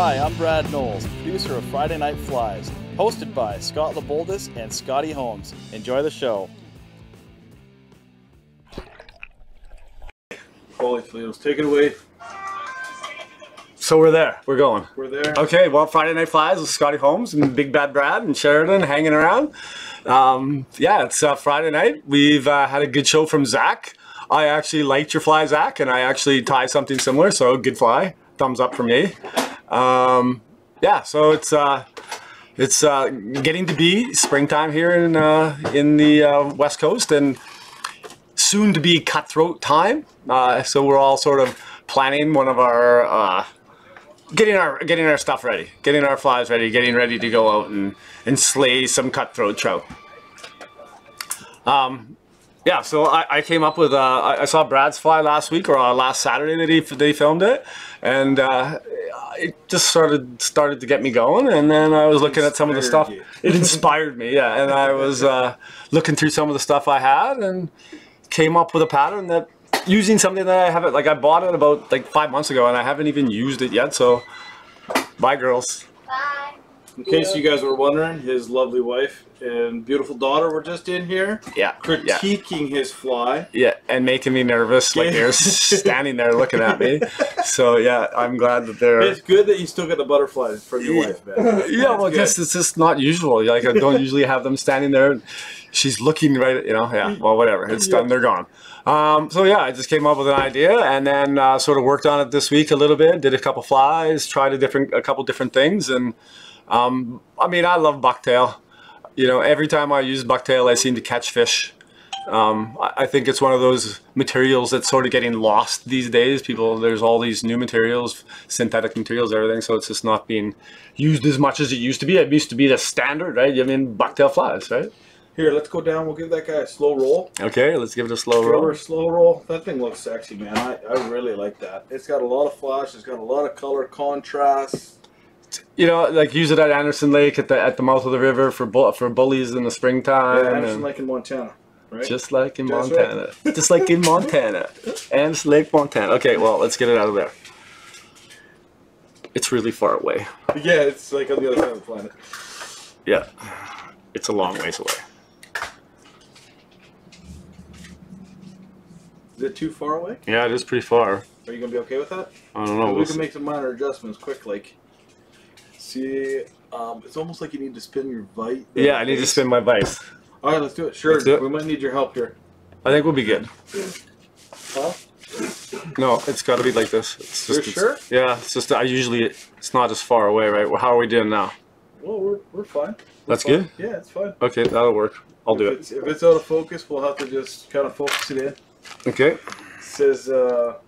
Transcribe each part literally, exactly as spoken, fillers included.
Hi, I'm Brad Knowles, producer of Friday Night Flies, hosted by Scott LeBoldis and Scotty Holmes. Enjoy the show. Holy Fleels, take it away. So we're there. We're going. We're there. Okay, well, Friday Night Flies with Scotty Holmes and Big Bad Brad and Sheridan hanging around. Um, yeah, it's uh, Friday night. We've uh, had a good show from Zach. I actually liked your fly, Zach, and I actually tie something similar, so good fly. Thumbs up from me. Um, yeah, so it's uh, it's uh, getting to be springtime here in, uh, in the uh, West Coast, and soon to be cutthroat time. Uh, so we're all sort of planning one of our... Uh, Getting our getting our stuff ready, getting our flies ready, getting ready to go out and and slay some cutthroat trout. Um, yeah, so I, I came up with uh, I, I saw Brad's fly last week or uh, last Saturday that he they filmed it, and uh, it just started started to get me going. And then I was looking at some of the stuff. It inspired me, yeah. And I was uh, looking through some of the stuff I had and came up with a pattern that. Using something that I haven't, like I bought it about like five months ago and I haven't even used it yet, so bye girls. Bye. In case you guys were wondering, his lovely wife and beautiful daughter were just in here. Yeah. Critiquing yeah. his fly. Yeah, and making me nervous, like they're standing there looking at me. So yeah, I'm glad that they're... It's good that you still get the butterflies from your wife, man. Yeah, well, just, it's just not usual. Like I don't usually have them standing there. And she's looking right at, you know, yeah, well, whatever. It's done, they're gone. Um, so yeah, I just came up with an idea and then uh, sort of worked on it this week a little bit, did a couple flies, tried a different, a couple different things. And um, I mean, I love bucktail. You know, every time I use bucktail, I seem to catch fish. Um, I, I think it's one of those materials that's sort of getting lost these days. People, there's all these new materials, synthetic materials, everything. So it's just not being used as much as it used to be. It used to be the standard, right? I mean, bucktail flies, right? Here, let's go down. We'll give that guy a slow roll. Okay, let's give it a slow roll. Give her a slow roll. That thing looks sexy, man. I, I really like that. It's got a lot of flash. It's got a lot of color contrast. You know, like use it at Anderson Lake at the at the mouth of the river for bull, for bullies in the springtime. Yeah, Anderson Lake in Montana, right? Just like in That's Montana. Right. Just like in Montana. Anderson Lake, Montana. Okay, well, let's get it out of there. It's really far away. Yeah, it's like on the other side of the planet. Yeah, it's a long ways away. Is it too far away? Yeah, it is pretty far. Are you gonna be okay with that? I don't know. We we'll can see. Make some minor adjustments quick, like see. Um, it's almost like you need to spin your vise. Yeah, I need to spin my vise. All right, let's do it. Sure, do it. We might need your help here. I think we'll be good. Huh? No, it's got to be like this. It's just, You're sure? It's, yeah, it's just I usually it's not as far away, right? How are we doing now? Well, we're we're fine. We're That's fine. good. Yeah, it's fine. Okay, that'll work. I'll if do it. If it's out of focus, we'll have to just kind of focus it in. Okay. It says, uh...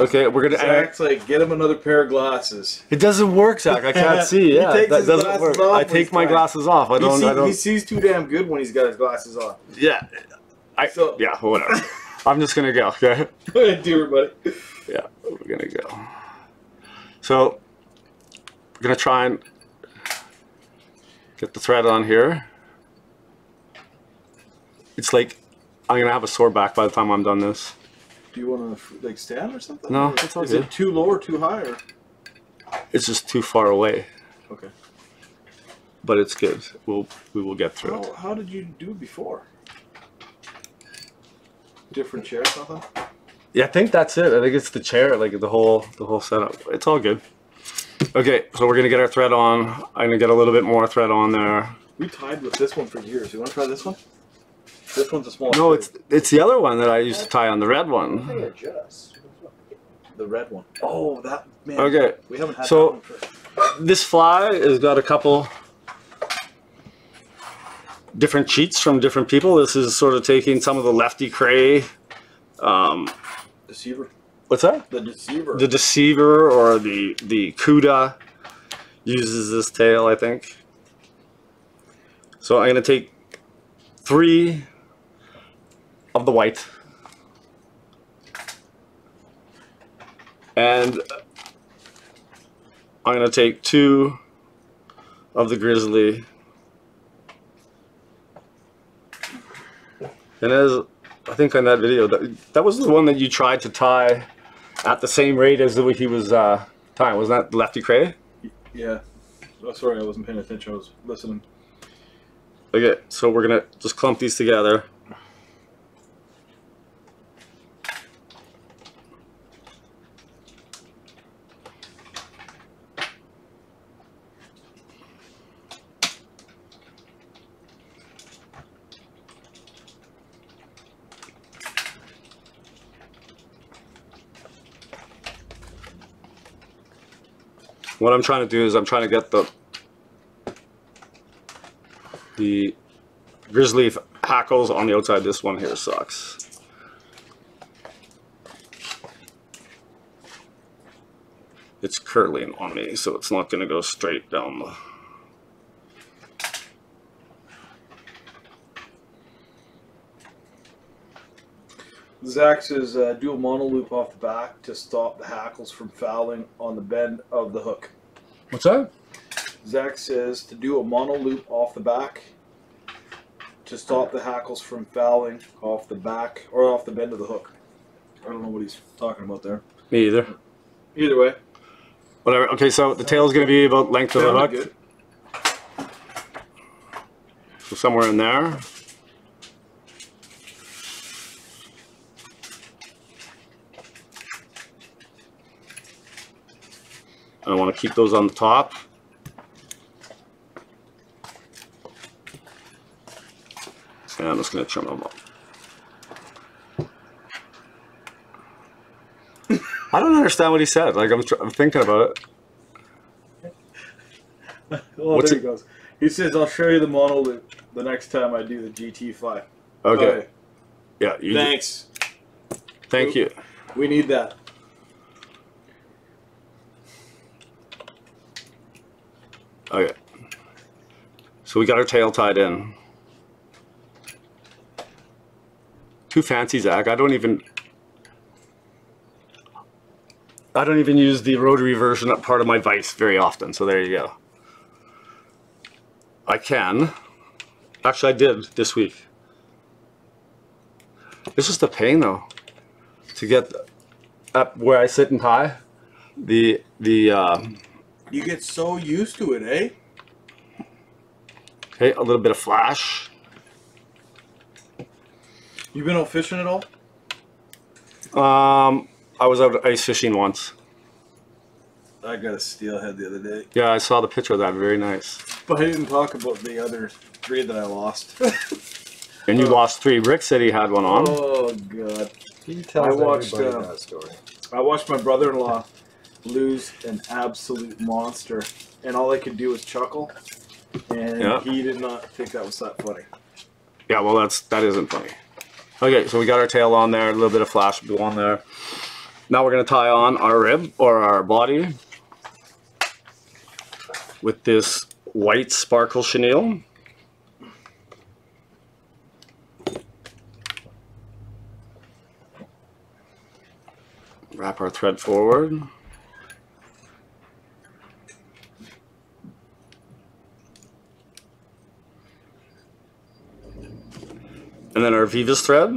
Okay, we're gonna... Zach's like, get him another pair of glasses. It doesn't work, Zach. I can't see. Yeah, that doesn't work. I take my glasses off. I don't, see, I don't... He sees too damn good when he's got his glasses on. Yeah. I, so... Yeah, whatever. I'm just gonna go, okay? Go ahead, dear buddy. Yeah, we're gonna go. So, we're gonna try and get the thread on here. It's like... I'm gonna have a sore back by the time I'm done this. Do you want to like stand or something? No, or it's all is good. It too low or too high? Or? It's just too far away. Okay. But it's good. We'll we will get through how, it. How did you do before? Different chair, something? Yeah, I think that's it. I think it's the chair, like the whole the whole setup. It's all good. Okay, so we're gonna get our thread on. I'm gonna get a little bit more thread on there. We tied with this one for years. You want to try this one? This one's a small. No, it's it's the other one that I used to tie on the red one. The red one. Oh, that man. Okay. We haven't had so that one for... This fly has got a couple different cheats from different people. This is sort of taking some of the Lefty Cray. Um, Deceiver. What's that? The Deceiver. The Deceiver or the the Cuda uses this tail, I think. So I'm gonna take three. Of the white and I'm gonna take two of the grizzly and as I think on that video that, that was the one that you tried to tie at the same rate as the way he was uh, time. Wasn't that Lefty Cray? Yeah. Oh, sorry, I wasn't paying attention. I was listening. Okay, so we're going to just clump these together. What I'm trying to do is I'm trying to get the the grizzly hackles on the outside. This one here sucks. It's curly and on me, so it's not going to go straight down the... Zach's is uh, dual monoloop off the back to stop the hackles from fouling on the bend of the hook. What's that? Zach says to do a monoloop off the back to stop the hackles from fouling off the back or off the bend of the hook. I don't know what he's talking about there. Me either. Either way. Whatever. Okay, so the tail is going to be about length of the hook. Good. So somewhere in there. I want to keep those on the top. And I'm just going to trim them up. I don't understand what he said. Like, I'm, tr I'm thinking about it. Well, what's there he goes. He says, I'll show you the monoloop the next time I do the G T five. Okay. Okay. Yeah. You Thanks. Do. Thank Oop. you. We need that. Okay, so we got our tail tied in. Too fancy, Zach. I don't even, I don't even use the rotary version of part of my vise very often. So there you go. I can, actually I did this week. It's just a pain though, to get up where I sit and tie the, the, um, you get so used to it, eh? Okay, a little bit of flash. You been out fishing at all? Um, I was out ice fishing once. I got a steelhead the other day. Yeah, I saw the picture of that. Very nice. But I didn't talk about the other three that I lost. And you oh. lost three. Rick said he had one on. Oh, God. He tells I watched, uh, that story. I watched my brother-in-law lose an absolute monster, and all I could do was chuckle, and yeah. he did not think that was that funny. Yeah, well, that's that isn't funny. Okay, so we got our tail on there, a little bit of flash blue on there. Now we're going to tie on our rib or our body with this white sparkle chenille. Wrap our thread forward. And then our Vivas thread,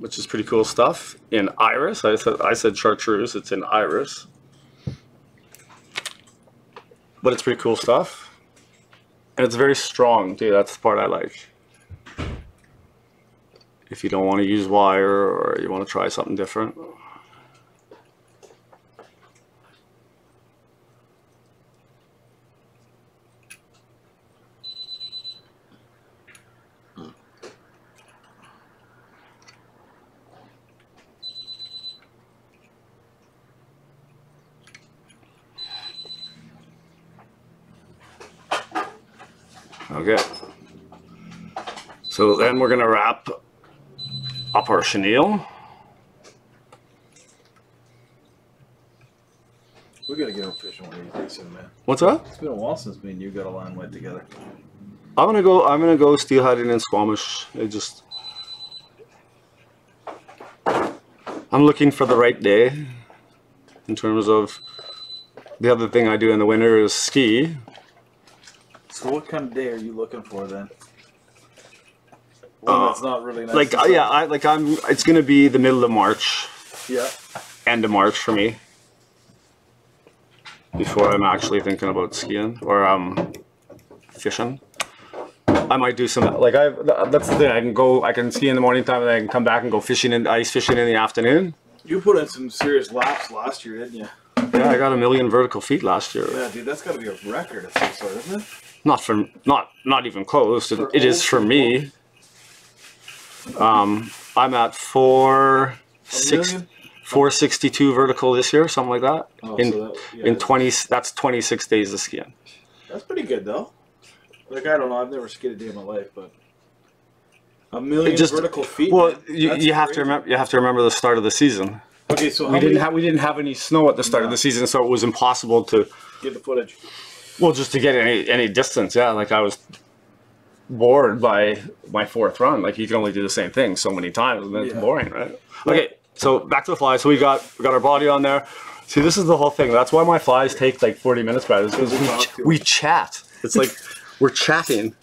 which is pretty cool stuff, in iris. I said, I said chartreuse, it's in iris. But it's pretty cool stuff. And it's very strong, too. That's the part I like. If you don't want to use wire or you want to try something different. Okay, so then we're going to wrap up our chenille. We're going to get out fishing one of these days, man. What's up? It's been a while since me and you got a line wet together. I'm going to go, I'm going to go steelheading in Squamish. It just, I'm looking for the right day in terms of the other thing I do in the winter is ski. So what kind of day are you looking for then? One uh, that's not really nice. Like uh, yeah, I like I'm. It's gonna be the middle of March. Yeah. End of March for me. before I'm actually thinking about skiing or um, fishing. I might do some, like I, that's the thing, I can go, I can ski in the morning time and I can come back and go fishing and ice fishing in the afternoon. You put in some serious laps last year, didn't you? Yeah, I got a million vertical feet last year. Yeah, dude, that's got to be a record of some sort, isn't it? Not for, not, not even close. It, it is for me. Um, I'm at four, six, four sixty-two vertical this year, something like that. Oh, in so that, yeah, in twenty, that's twenty-six days of skiing. That's pretty good though. Like, I don't know, I've never skied a day in my life, but a million just, vertical feet. Well, you, you have to remember, you have to remember the start of the season. Okay, so we didn't have we didn't have any snow at the start no. of the season, so it was impossible to get the footage. Well, just to get any any distance, yeah. Like I was bored by my fourth run. Like you can only do the same thing so many times, and then yeah. it's boring, right? Okay, so back to the flies. So we got we got our body on there. See, this is the whole thing. That's why my flies take like forty minutes, Brad. It's because we ch we chat. It's like we're chatting.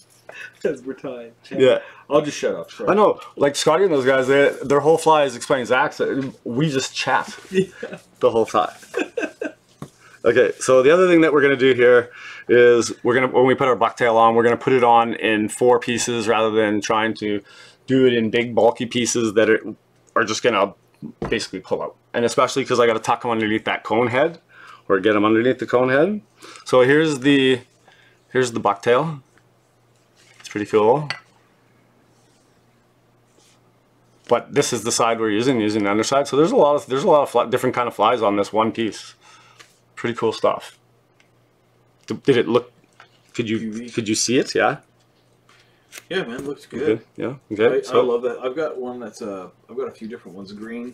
Because we're tired. Yeah. I'll just shut up. Sorry. I know, like Scotty and those guys, they, their whole fly is explaining Zach's. We just chat yeah. the whole time. Okay, so the other thing that we're gonna do here is we're gonna, when we put our bucktail on, we're gonna put it on in four pieces rather than trying to do it in big bulky pieces that are, are just gonna basically pull out. And especially because I gotta tuck them underneath that cone head or get them underneath the cone head. So here's the, here's the bucktail. It's pretty cool. But this is the side we're using, using the underside. So there's a lot of there's a lot of fly, different kind of flies on this one piece. Pretty cool stuff. Did, did it look? Could you could you see it? Yeah. Yeah, man, looks good. Okay. Yeah. Okay. I, so, I love that. I've got one that's uh I've got a few different ones. Green.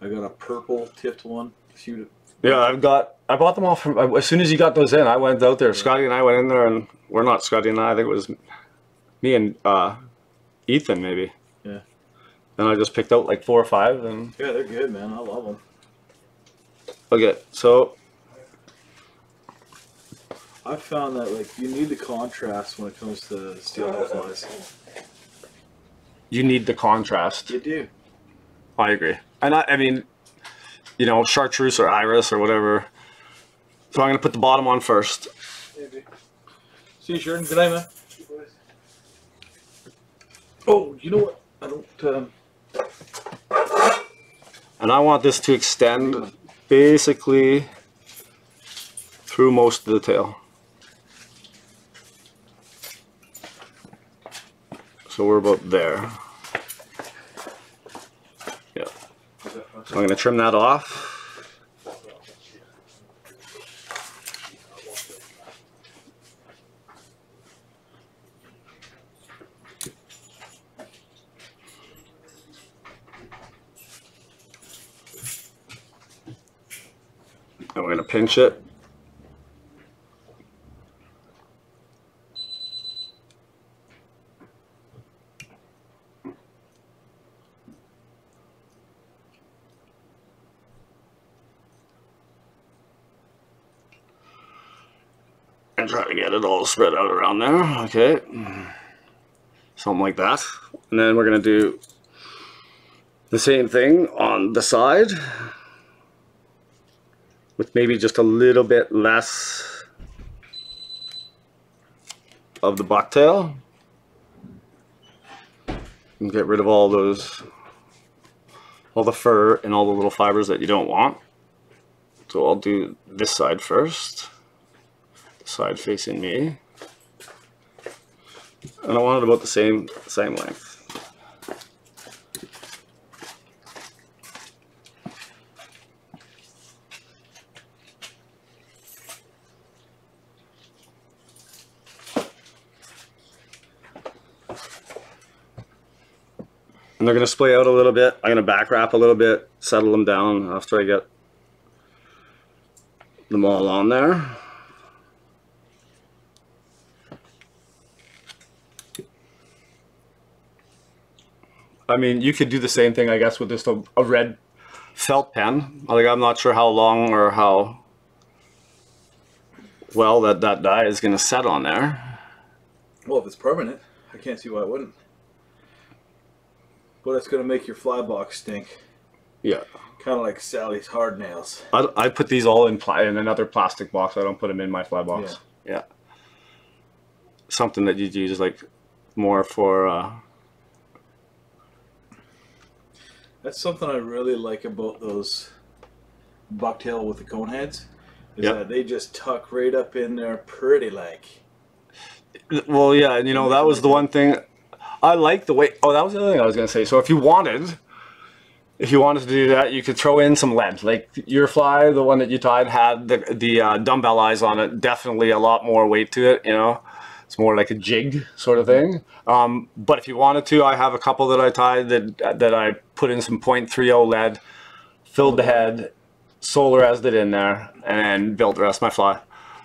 I got a purple tipped one. A few. Yeah, I've got. I bought them all from. As soon as you got those in, I went out there. Yeah. Scotty and I went in there, and we're not Scotty and I. I think it was me and uh, Ethan maybe. Yeah. And I just picked out like four or five, and yeah, they're good, man. I love them. Okay, so I found that like you need the contrast when it comes to steelhead flies. You need the contrast. You do. I agree, and I, I mean, you know, chartreuse or iris or whatever. So I'm gonna put the bottom on first. Maybe. See you, Sheridan. Good night, man. Oh, you know what? I don't. Um... And I want this to extend basically through most of the tail. So we're about there. Yeah. So I'm going to trim that off. And we're going to pinch it. And try to get it all spread out around there. Okay. Something like that. And then we're going to do the same thing on the side, with maybe just a little bit less of the bucktail, and get rid of all those, all the fur and all the little fibers that you don't want. So I'll do this side first, the side facing me, and I want it about the same same length. And they're going to splay out a little bit. I'm going to back wrap a little bit, settle them down after I get them all on there. I mean, you could do the same thing, I guess, with just a, a red felt pen. Like, I'm not sure how long or how well that, that dye is going to set on there. Well, if it's permanent, I can't see why it wouldn't. But it's going to make your fly box stink. Yeah. Kind of like Sally's hard nails. I, I put these all in, pl in another plastic box. I don't put them in my fly box. Yeah. Yeah. Something that you'd use like more for... Uh... That's something I really like about those bucktail with the cone heads. Is yep. that they just tuck right up in there pretty like. Well, yeah, and you know, that was the one thing. I like the way... Oh, that was the other thing I was going to say. So if you wanted... If you wanted to do that, you could throw in some lead. Like your fly, the one that you tied, had the, the uh, dumbbell eyes on it. Definitely a lot more weight to it, you know. It's more like a jig sort of thing. Um, but if you wanted to, I have a couple that I tied that, that I put in some point three oh lead, filled the head, solarized it in there, and built the rest of my fly.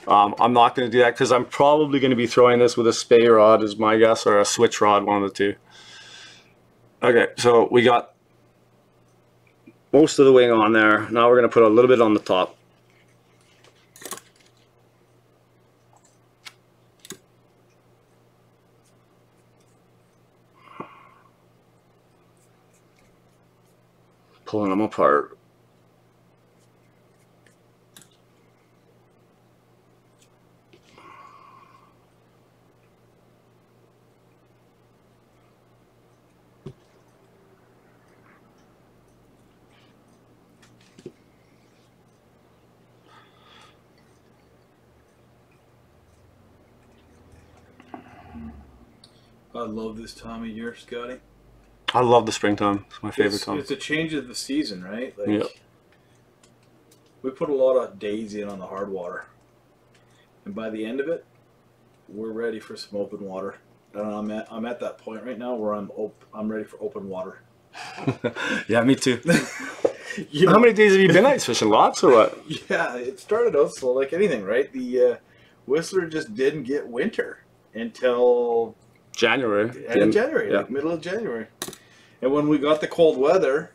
Um, I'm not going to do that because I'm probably going to be throwing this with a spay rod is my guess, or a switch rod, one of the two. Okay, so we got... most of the wing on there. Now we're going to put a little bit on the top. Pulling them apart. I love this time of year, Scotty. I love the springtime. It's my favorite it's, time. It's a change of the season, right? Like, yep. We put a lot of days in on the hard water. And by the end of it, we're ready for some open water. And I'm at, I'm at that point right now where I'm op I'm ready for open water. Yeah, me too. You know, how many days have you been ice fishing? Lots or what? Yeah, it started out slow like anything, right? The uh, Whistler just didn't get winter until... January. End of January, yeah. Like middle of January. And when we got the cold weather,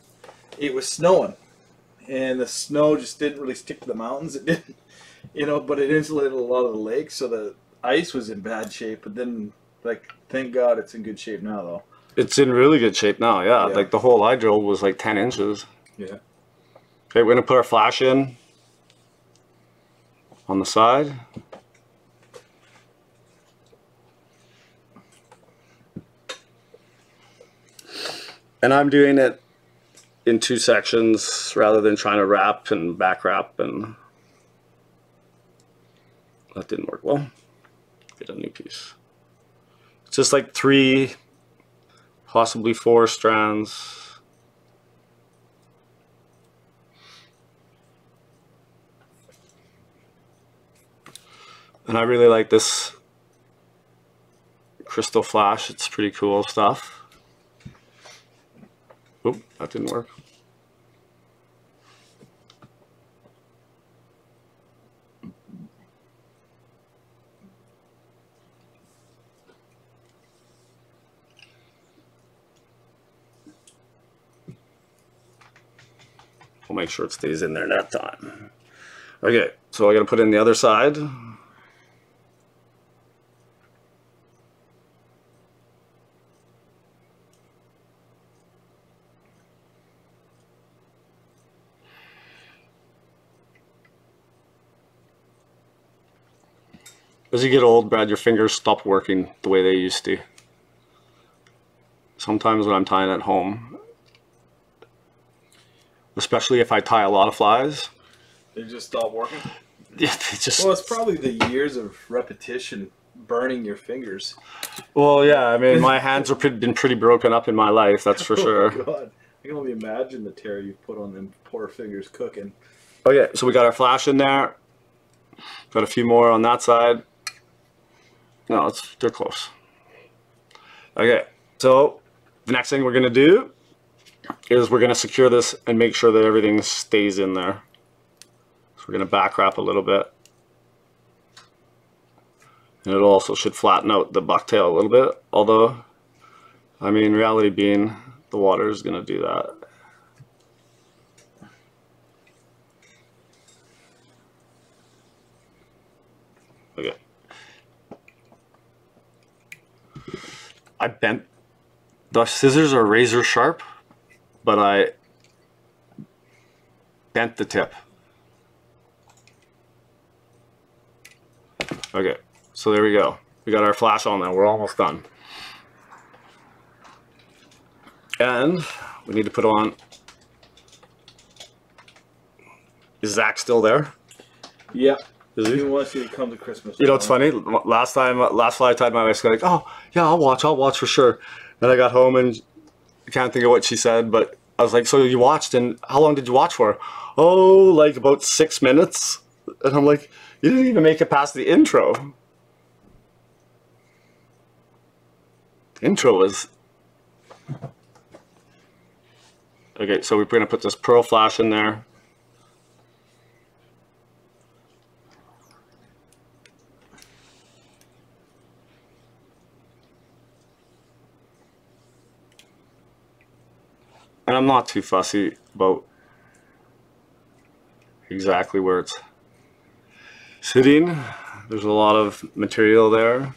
it was snowing. And the snow just didn't really stick to the mountains. It didn't, you know, but it insulated a lot of the lakes, so the ice was in bad shape. But then, like, thank God it's in good shape now, though. It's in really good shape now, yeah. yeah. Like, the whole eye drill was like ten inches. Yeah. Okay, we're going to put our flash in on the side. And I'm doing it in two sections rather than trying to wrap and back wrap, and that didn't work well. Get a new piece. It's just like three, possibly four strands. And I really like this crystal flash. It's pretty cool stuff. Oh, that didn't work. We'll make sure it stays in there that time. Okay, so I gotta put in the other side. As you get old, Brad, your fingers stop working the way they used to. Sometimes when I'm tying at home, especially if I tie a lot of flies, they just stop working. Yeah, they just. Well, it's probably the years of repetition burning your fingers. Well, yeah, I mean, my hands have been pretty broken up in my life, that's for sure. Oh, God. I can only imagine the tear you've put on them poor fingers cooking. Okay, so we got our flash in there. Got a few more on that side. No, it's, they're close. Okay, so the next thing we're going to do is we're going to secure this and make sure that everything stays in there. So we're going to back wrap a little bit. And it also should flatten out the bucktail a little bit. Although, I mean, reality being, the water is going to do that. Okay. I bent, the scissors are razor sharp, but I bent the tip. Okay, so there we go. We got our flash on now. We're almost done. And we need to put on... Is Zach still there? Yeah. Is he? He wants you to come to Christmas. You know, it's funny. Last time, last fly I tied my wife's like, oh, yeah, I'll watch. I'll watch for sure. Then I got home and I can't think of what she said, but I was like, so you watched, and how long did you watch for? Oh, like about six minutes. And I'm like, you didn't even make it past the intro. The intro was... Okay, so we're going to put this pearl flash in there. And I'm not too fussy about exactly where it's sitting. There's a lot of material there.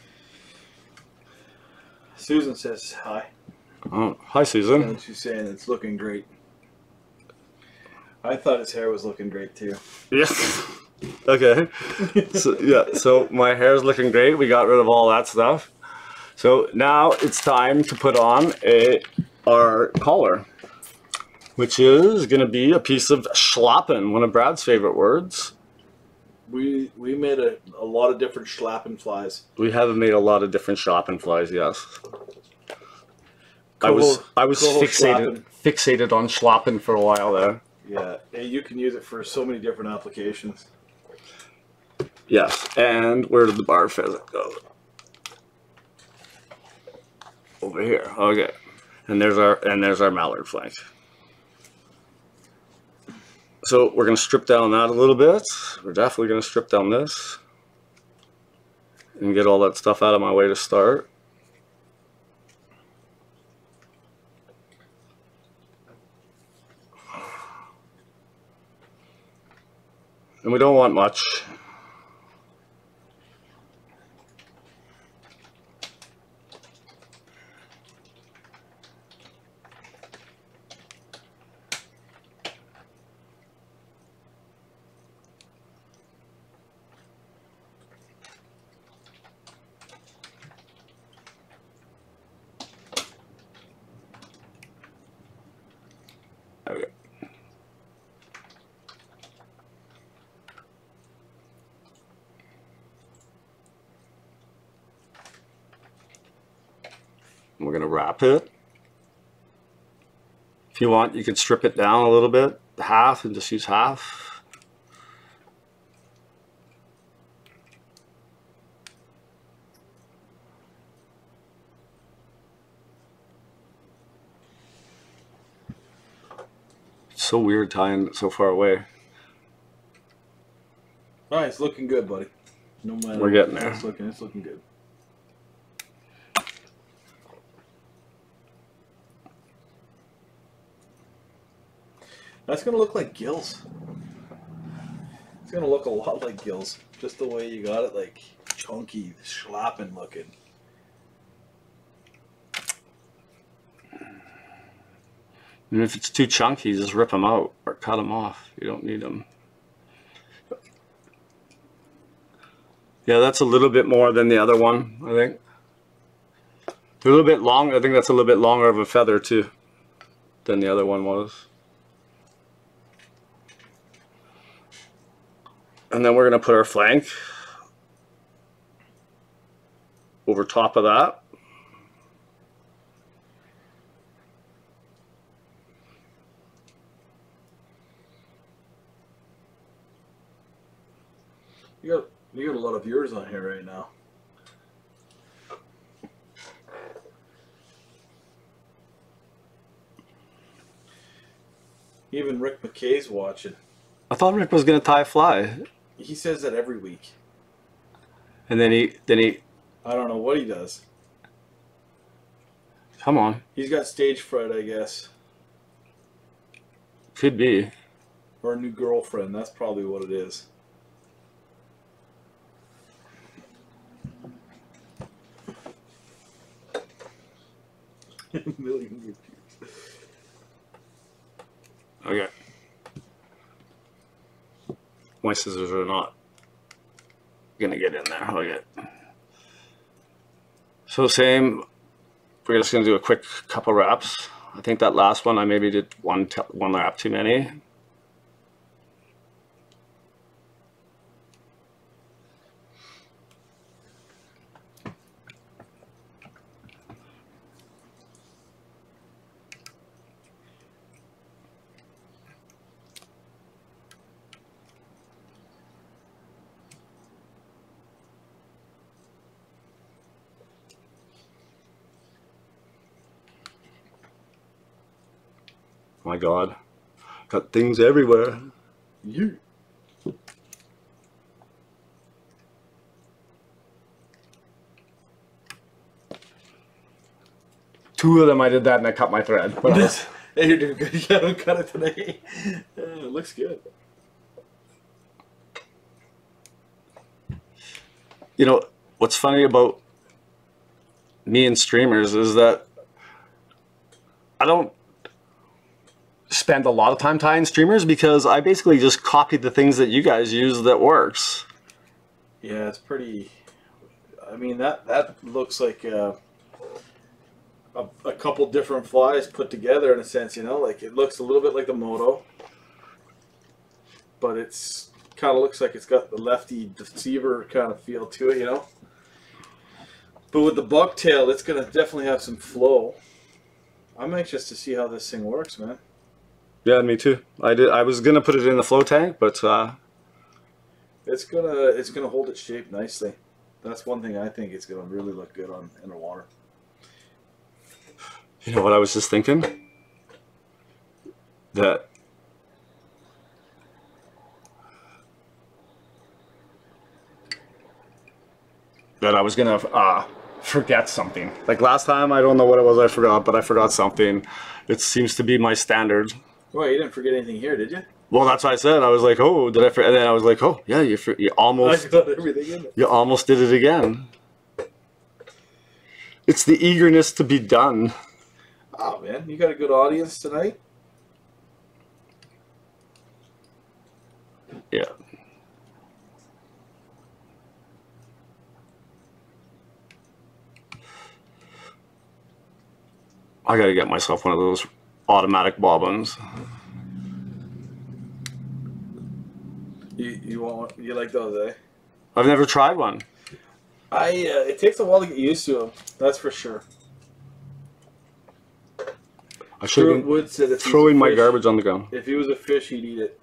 Susan says hi. Oh, hi, Susan. And she's saying it's looking great. I thought his hair was looking great too. Yeah. Okay. So, yeah. So my hair's looking great. We got rid of all that stuff. So now it's time to put on a our collar, which is going to be a piece of schlappen, one of Brad's favorite words. We we made a, a lot of different schlappen flies. We have made a lot of different schlappen flies. Yes. I was I was fixated fixated on schlappen for a while there. Yeah, and you can use it for so many different applications. Yes, and where did the bar pheasant go? Over here. Okay, and there's our and there's our mallard flank. So we're going to strip down that a little bit. We're definitely going to strip down this and get all that stuff out of my way to start. And we don't want much. We're going to wrap it. If you want, you can strip it down a little bit, half, and just use half. It's so weird tying it so far away. All right, it's looking good, buddy. No matter we're getting there. It's looking, it's looking good. That's going to look like gills. It's going to look a lot like gills. Just the way you got it, like chunky, schlappin' looking. And if it's too chunky, just rip them out or cut them off. You don't need them. Yeah, that's a little bit more than the other one, I think. A little bit long. I think that's a little bit longer of a feather, too, than the other one was. And then we're going to put our flank over top of that. You got, you got a lot of viewers on here right now. Even Rick McKay's watching. I thought Rick was going to tie a fly. He says that every week. And then he, then he... I don't know what he does. Come on. He's got stage fright, I guess. Could be. Or a new girlfriend. That's probably what it is. A million good views. Okay. my scissors are not gonna get in there. I'll get. So same, we're just gonna do a quick couple wraps. I think that last one I maybe did one one wrap too many. My God, got things everywhere. You. Yeah. Two of them I did that and I cut my thread. But this, hey, you're doing good. You gotta cut it today. Uh, it looks good. You know what's funny about me and streamers is that I don't spend a lot of time tying streamers because I basically just copied the things that you guys use that works. Yeah, it's pretty. I mean, that that looks like a, a, a couple different flies put together in a sense, you know, like it looks a little bit like the Moto, but it's kind of looks like it's got the Lefty Deceiver kind of feel to it, you know. But with the Bucktail, it's gonna definitely have some flow. I'm anxious to see how this thing works, man. Yeah, me too. I did. I was gonna put it in the flow tank, but uh, it's gonna it's gonna hold its shape nicely. That's one thing I think it's gonna really look good on underwater. You know what I was just thinking? That that I was gonna uh, forget something. Like last time, I don't know what it was. I forgot, but I forgot something. It seems to be my standard. Well, you didn't forget anything here, did you? Well, that's what I said. I was like, oh, did I forget? And then I was like, oh, yeah, you, you almost I got everything in it. You almost did it again. It's the eagerness to be done. Oh, man, you got a good audience tonight? Yeah. I got to get myself one of those automatic bobbins. You you want you like those, eh? I've never tried one. I uh, it takes a while to get used to them. That's for sure. I should throw in my garbage on the ground. If he was a fish, he'd eat it.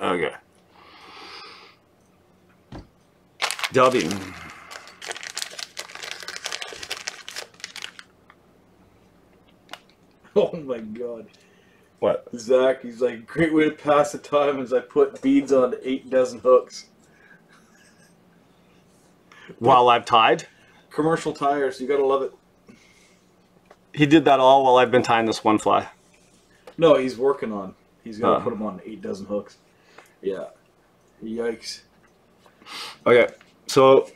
Okay. Dubbing. Oh my God. What? Zach, he's like, great way to pass the time as I put beads on eight dozen hooks. While I've tied? Commercial tires, you gotta love it. He did that all while I've been tying this one fly. No, he's working on. He's gonna uh. put them on eight dozen hooks. Yeah. Yikes. Okay, so.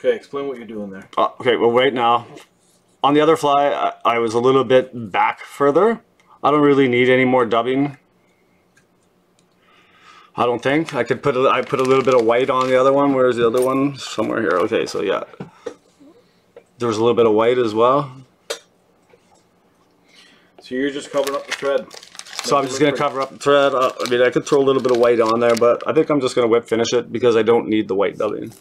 Okay, explain what you're doing there. Uh, okay, well, right now, on the other fly, I, I was a little bit back further. I don't really need any more dubbing. I don't think. I could put a, I put a little bit of white on the other one. Where's the other one? Somewhere here. Okay, so yeah. There was a little bit of white as well. So you're just covering up the thread. So I'm just going to cover up the thread. Uh, I mean, I could throw a little bit of white on there, but I think I'm just going to whip finish it because I don't need the white dubbing.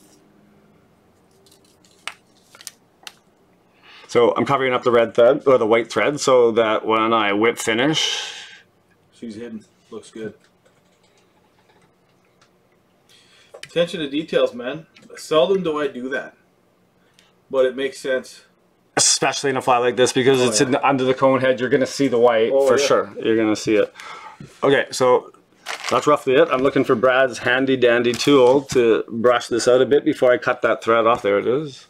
So I'm covering up the red thread or the white thread so that when I whip finish. She's hidden. Looks good. Attention to details, man. Seldom do I do that. But it makes sense. Especially in a fly like this because oh, it's yeah. in the, under the cone head. You're going to see the white oh, for yeah. sure. You're going to see it. Okay, so that's roughly it. I'm looking for Brad's handy dandy tool to brush this out a bit before I cut that thread off. There it is.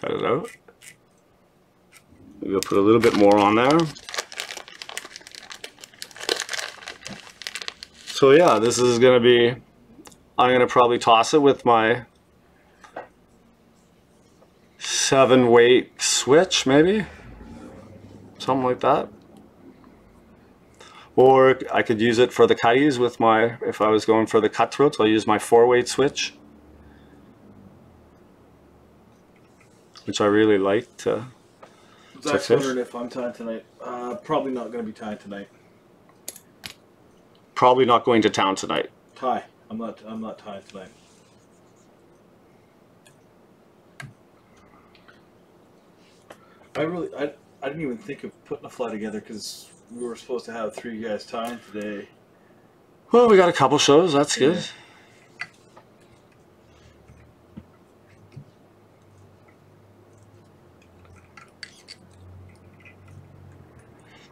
Cut it out. Maybe I'll put a little bit more on there. So yeah, this is gonna be, I'm gonna probably toss it with my seven weight switch, maybe something like that. Or I could use it for the cutties with my, if I was going for the cutthroats, I'll use my four weight switch, which I really like to. Zach's wondering if I'm tied tonight. Uh, probably not going to be tied tonight. Probably not going to town tonight. Tie. I'm not. I'm not tied tonight. I really. I. I didn't even think of putting a fly together because we were supposed to have three guys tying today. Well, we got a couple shows. That's yeah. good.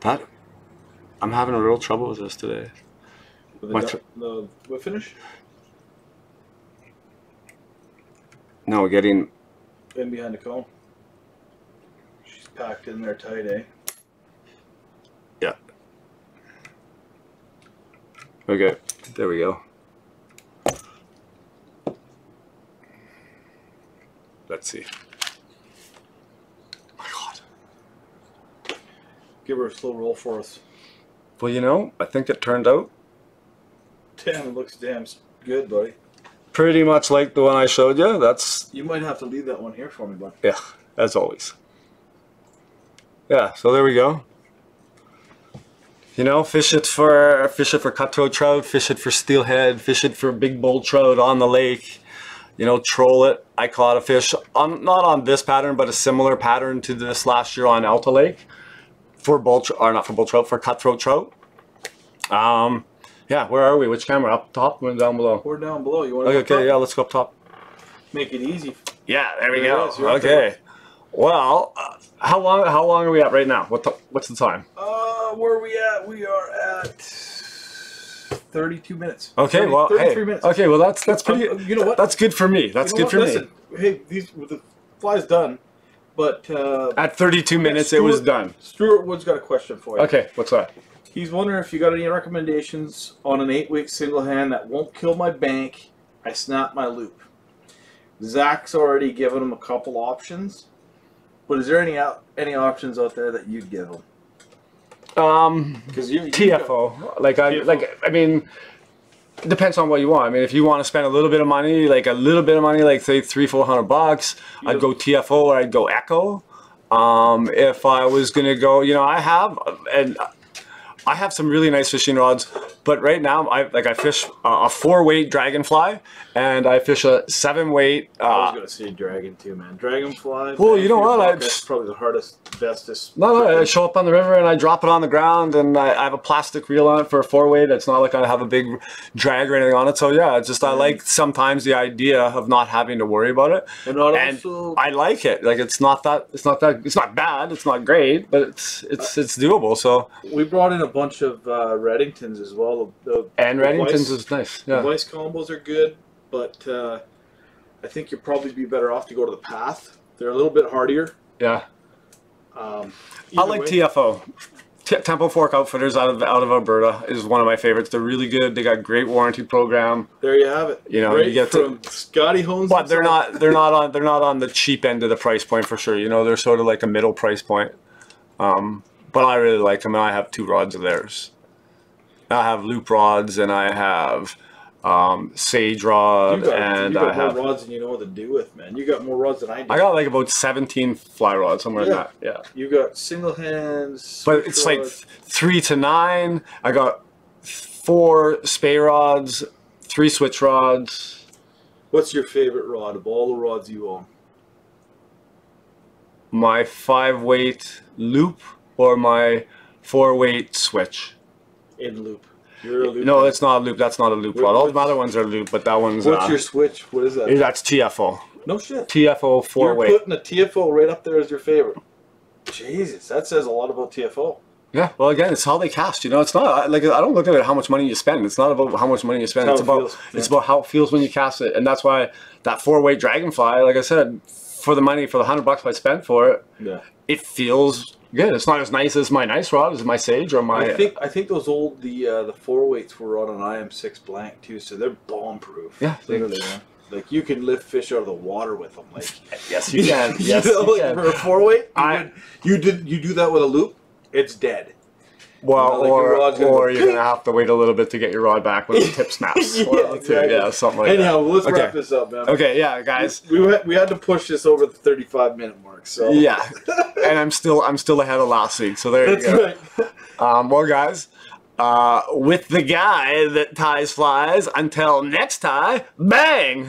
That, I'm having a real trouble with this today. With the, the what finish? No, getting in behind the cone. She's packed in there tight, eh? Yeah. Okay, there we go. Let's see. Give her a slow roll for us. Well, you know, I think it turned out. Damn, it looks damn good, buddy. Pretty much like the one I showed you. That's. You might have to leave that one here for me, bud. Yeah, as always. Yeah, so there we go. You know, fish it for fish it for cutthroat trout, fish it for steelhead, fish it for big bull trout on the lake. You know, troll it. I caught a fish on not on this pattern, but a similar pattern to this last year on Alta Lake. For bull, or not for bull trout, for cutthroat trout. Um, yeah, where are we? Which camera? Up top or down below? We're down below. You want to? Okay, go up okay, top? Yeah, let's go up top. Make it easy. Yeah, there we there go. Is, okay. Well, uh, how long? How long are we at right now? What? The, what's the time? Uh, where are we at? We are at thirty-two minutes. Okay. thirty, well, thirty-three hey, minutes. Okay. Well, that's that's pretty. Um, you know what? That's good for me. That's you know good what? for Listen, me. Hey, these with the flies done. But uh, at thirty-two minutes, Stuart, it was done. Stuart Wood's got a question for you. Okay, what's that? He's wondering if you got any recommendations on an eight-week single hand that won't kill my bank. I snapped my loop. Zach's already given him a couple options, but is there any out any options out there that you'd give him? Um, because you, you T F O, go. like I T F O. like I mean. Depends on what you want. I mean, if you want to spend a little bit of money, like a little bit of money, like say three, four hundred bucks, I'd go T F O or I'd go Echo. Um, if I was gonna go, you know, I have and I have some really nice fishing rods, but right now I like I fish a four-weight dragonfly and I fish a seven-weight. Uh, I was gonna say dragon too, man. Dragonfly. Well, man, you know what? I that's probably the hardest, bestest. No, no. I show up on the river and I drop it on the ground, and I, I have a plastic reel on it for a four-weight. It's not like I have a big drag or anything on it. So yeah, it's just I like sometimes the idea of not having to worry about it, and, and also, I like it. Like it's not that it's not that it's not bad. It's not great, but it's it's it's doable. So we brought in a bunch of uh, Reddingtons as well. The, and the Reddingtons voice, is nice. Yeah. The voice combos are good, but uh, I think you'd probably be better off to go to the path. They're a little bit hardier. Yeah. Um, I like way. T F O. T Temple Fork Outfitters out of out of Alberta is one of my favorites. They're really good. They got a great warranty program. There you have it. You know, right you get from to, Scotty Holmes. But they're not they're not on they're not on the cheap end of the price point for sure. You know, they're sort of like a middle price point. Um, But I really like them, and I have two rods of theirs. I have loop rods, and I have um, sage rod, you got, and you got I more have rods than you know what to do with, man. You got more rods than I do. I got like about seventeen fly rods, somewhere yeah. like that. Yeah. You got single hands, but it's rods. Like three to nine. I got four spay rods, three switch rods. What's your favorite rod of all the rods you own? My five-weight loop. Or my four-weight switch. In loop. You're a loop. No, it's not a loop. That's not a loop rod. All the other ones are loop, but that one's. What's uh, your switch? What is that? That's T F O. No shit. T F O four-weight. You're putting a T F O right up there as your favorite. Jesus, that says a lot about T F O. Yeah. Well, again, it's how they cast. You know, it's not like I don't look at how much money you spend. It's not about how much money you spend. It's, it's about feels. it's yeah. about how it feels when you cast it, and that's why that four-weight dragonfly, like I said, for the money, for the hundred bucks I spent for it, yeah. it feels good. It's not as nice as my nice rod, as my Sage or my. I think I think those old the uh, the four weights were on an I M six blank too, so they're bomb proof. Yeah, literally. Like, like you can lift fish out of the water with them. Like yes, you can. Yes, you know, you like can. For a four weight, you, I, can, you did you do that with a loop, it's dead. Well, you know, like or, your or go, you're going to have to wait a little bit to get your rod back when the tip snaps. yeah, or, exactly. yeah, something like Anyhow, that. Anyhow, let's okay. wrap this up, man. Okay, yeah, guys. We, we, we had to push this over the thirty-five minute mark, so. Yeah, and I'm still I'm still ahead of last week, so there That's you go. Right. Um, well, guys, uh, with the guy that ties flies, until next time, bang!